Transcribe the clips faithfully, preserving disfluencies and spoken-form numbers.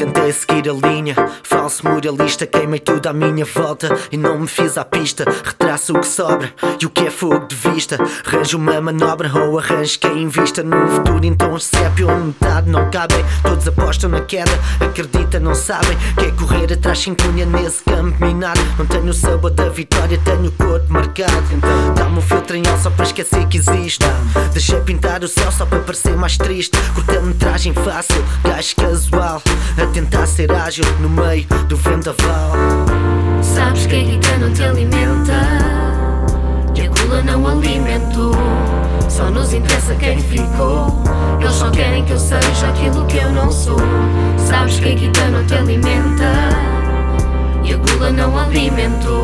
tentei seguir a linha. Falso moralista, queimei tudo à minha volta e não me fiz à pista. Retraço o que sobra e o que é fogo de vista. Arranjo uma manobra ou arranjo quem invista no futuro. Então recebe ou metade não cabem. Todos apostam na queda, acredita, não sabem que é correr atrás sem cunha nesse campo minado. Não tenho o sabor da vitória, tenho o corpo marcado. Então dá-me um filtro em alça só para esquecer que existe. Deixei pintar o céu só para parecer mais triste. Corta-metragem fácil, gajo casual a tentar ser ágil no meio do vendaval. Sabes que a guita não te alimenta e a gula não alimentou. Só nos interessa quem ficou. Eles só querem que eu seja aquilo que eu não sou. Sabes que a guita não te alimenta e a gula não alimentou.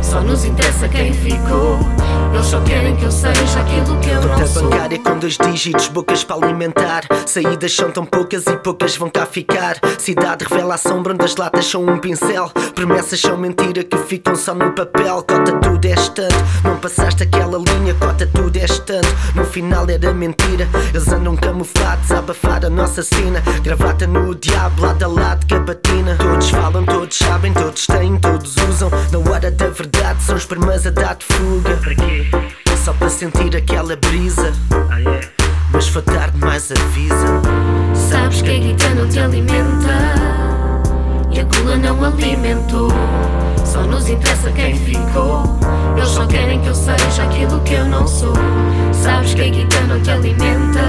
Só nos interessa quem ficou. Eles só querem que eu seja aquilo que eu não sou. Conta bancária com dois dígitos, bocas para alimentar. Saídas são tão poucas e poucas vão cá ficar. Cidade revela a sombra onde as latas são um pincel. Promessas são mentira que ficam só no papel. Cota tudo és tanto, não passaste aquela linha. Cota tudo és tanto, no final era mentira. Eles andam camuflados a abafar a nossa cena. Gravata no diabo, lado a lado cabatina. Todos falam, todos sabem, todos têm, todos usam. Na hora da verdade são os permas a dar-te fuga. Para quê? É só para sentir aquela brisa. Ah, yeah. Mas foi tarde, mais avisa. Sabes que a guita não te alimenta e a gula não alimentou. Só nos interessa quem ficou. Eles só querem que eu seja aquilo que eu não sou. Sabes que a guita não te alimenta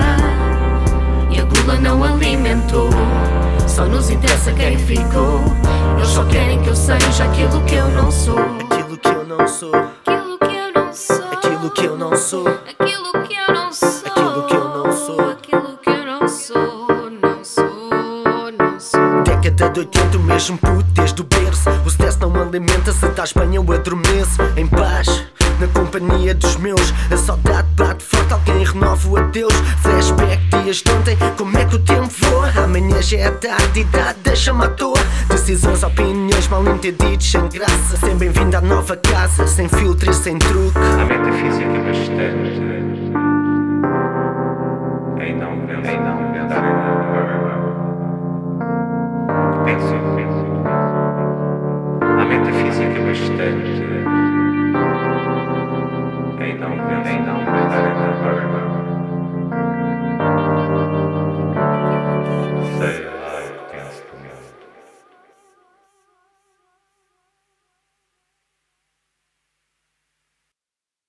e a gula não alimentou. Só nos interessa quem ficou. Eles só querem que eu seja aquilo que eu não sou. Aquilo que eu não sou, aquilo que eu não sou, aquilo que eu não sou, aquilo que eu não sou, aquilo que eu não sou, não sou, não sou. Década de oitenta, o mesmo puto desde o berço. O stress não alimenta, se estás bem eu adormeço. Em paz, na companhia dos meus. A saudade bate forte, alguém renova o adeus. Flashback, dias de ontem, como é que o tempo voa? Amanhã já é tarde, idade deixa-me à toa. Decisões, opiniões, mal entendidos, sem graça. Sem bem-vindo à nova casa, sem filtro e sem truque. A metafísica bastante.